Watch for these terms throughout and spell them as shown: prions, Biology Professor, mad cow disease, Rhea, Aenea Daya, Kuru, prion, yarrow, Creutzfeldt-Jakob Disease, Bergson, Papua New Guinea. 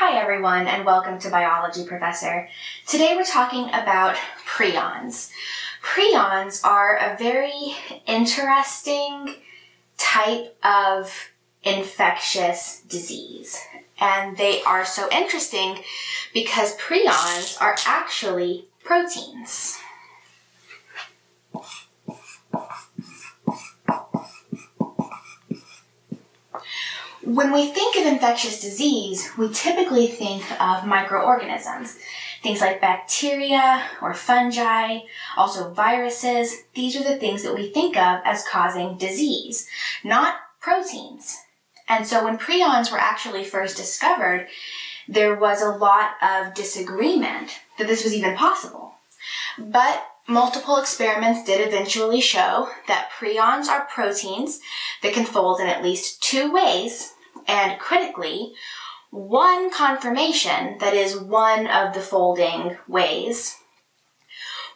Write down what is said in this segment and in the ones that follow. Hi everyone and welcome to Biology Professor. Today we're talking about prions. Prions are a very interesting type of infectious disease. And they are so interesting because prions are actually proteins. When we think of infectious disease, we typically think of microorganisms, things like bacteria or fungi, also viruses. These are the things that we think of as causing disease, not proteins. And so when prions were actually first discovered, there was a lot of disagreement that this was even possible. But multiple experiments did eventually show that prions are proteins that can fold in at least two ways, and critically, one conformation, that is one of the folding ways,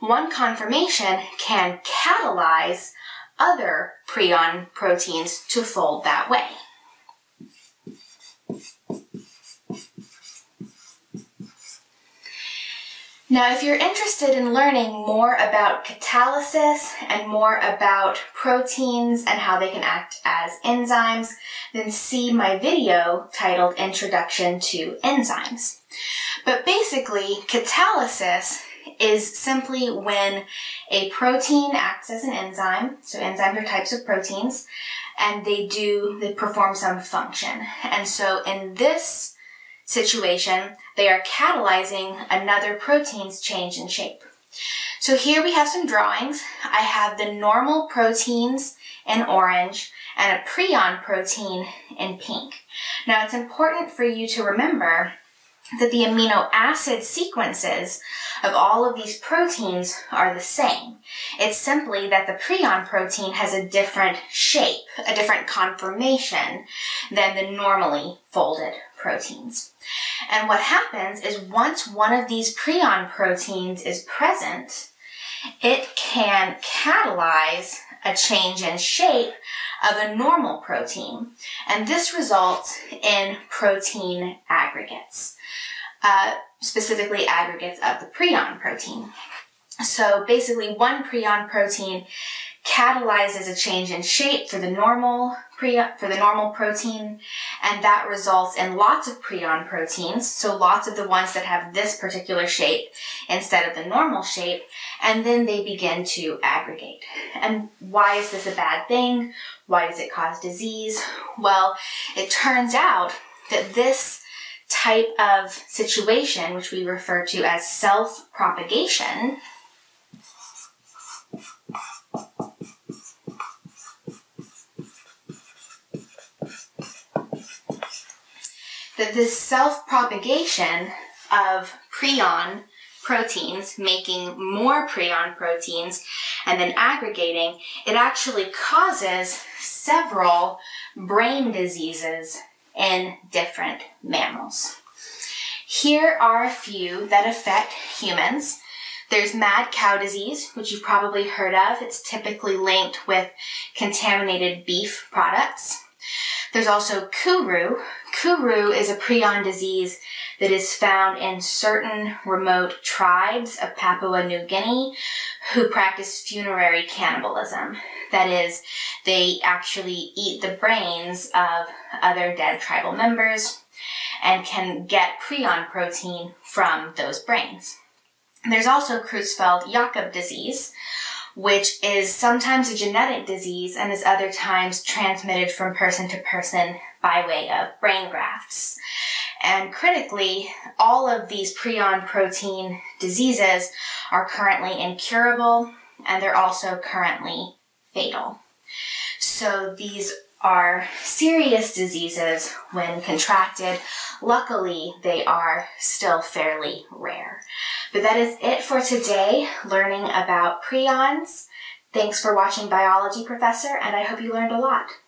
one conformation can catalyze other prion proteins to fold that way. Now, if you're interested in learning more about catalysis and more about proteins and how they can act as enzymes, then see my video titled Introduction to Enzymes. But basically, catalysis is simply when a protein acts as an enzyme, so enzymes are types of proteins, and they perform some function. And so in this situation, they are catalyzing another protein's change in shape. So here we have some drawings. I have the normal proteins in orange and a prion protein in pink. Now it's important for you to remember that the amino acid sequences of all of these proteins are the same. It's simply that the prion protein has a different shape, a different conformation than the normally folded proteins. And what happens is once one of these prion proteins is present, it can catalyze a change in shape of a normal protein, and this results in protein aggregates, specifically aggregates of the prion protein. So basically one prion protein catalyzes a change in shape for the normal protein, and that results in lots of prion proteins, so lots of the ones that have this particular shape instead of the normal shape, and then they begin to aggregate. And why is this a bad thing? Why does it cause disease? Well, it turns out that this type of situation, which we refer to as self-propagation, that this self-propagation of prion proteins, making more prion proteins and then aggregating, it actually causes several brain diseases in different mammals. Here are a few that affect humans. There's mad cow disease, which you've probably heard of. It's typically linked with contaminated beef products. There's also Kuru. Kuru is a prion disease that is found in certain remote tribes of Papua New Guinea who practice funerary cannibalism. That is, they actually eat the brains of other dead tribal members and can get prion protein from those brains. There's also Creutzfeldt-Jakob disease, which is sometimes a genetic disease and is other times transmitted from person to person by way of brain grafts. And critically, all of these prion protein diseases are currently incurable, and they're also currently fatal. So these are serious diseases when contracted. Luckily, they are still fairly rare. But that is it for today, learning about prions. Thanks for watching Biology Professor, and I hope you learned a lot.